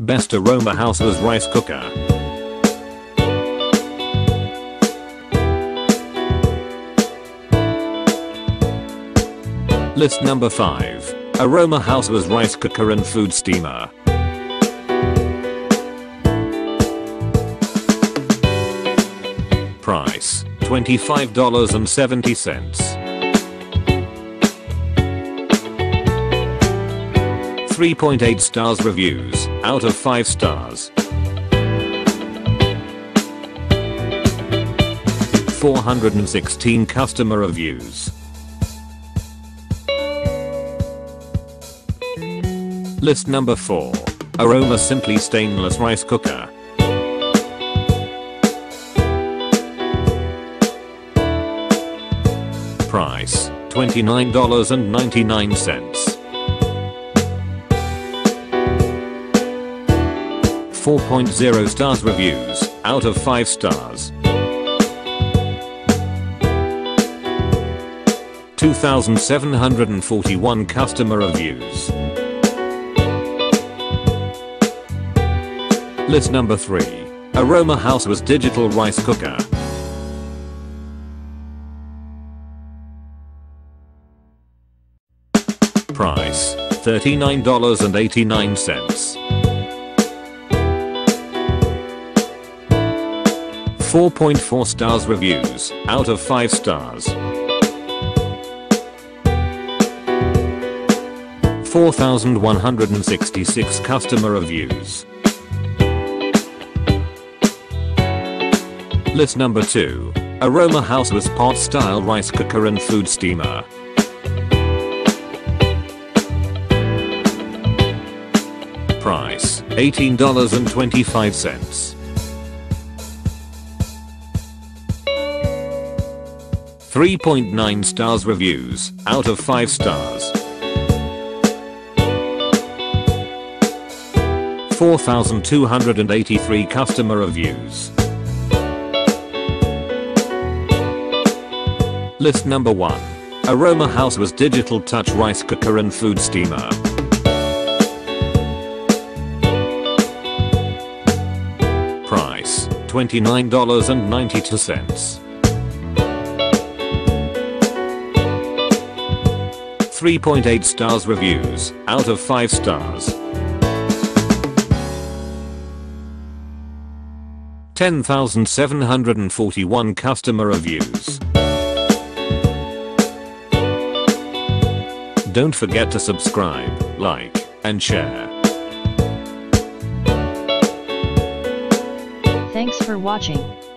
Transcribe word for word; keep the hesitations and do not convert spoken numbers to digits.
Best Aroma Housewares rice cooker. List number five. Aroma Housewares rice cooker and food steamer. Price twenty-five dollars and seventy cents. three point eight stars reviews out of five stars. four hundred sixteen customer reviews. List number four. Aroma Simply Stainless Rice Cooker. Price twenty-nine dollars and ninety-nine cents. four point zero stars reviews out of five stars. two thousand seven hundred forty-one customer reviews. List number three. Aroma Housewares Digital Rice Cooker. Price thirty-nine dollars and eighty-nine cents. four point four stars reviews out of five stars. four thousand one hundred sixty-six customer reviews. List number two. Aroma Housewares Pot Style Rice Cooker and Food Steamer. Price eighteen dollars and twenty-five cents. three point nine stars reviews out of five stars. four thousand two hundred eighty-three customer reviews. List number one. Aroma Housewares Digital Touch Rice Cooker and Food Steamer. Price twenty-nine dollars and ninety-two cents. three point eight stars reviews out of five stars. ten thousand seven hundred forty-one customer reviews. Don't forget to subscribe, like, and share. Thanks for watching.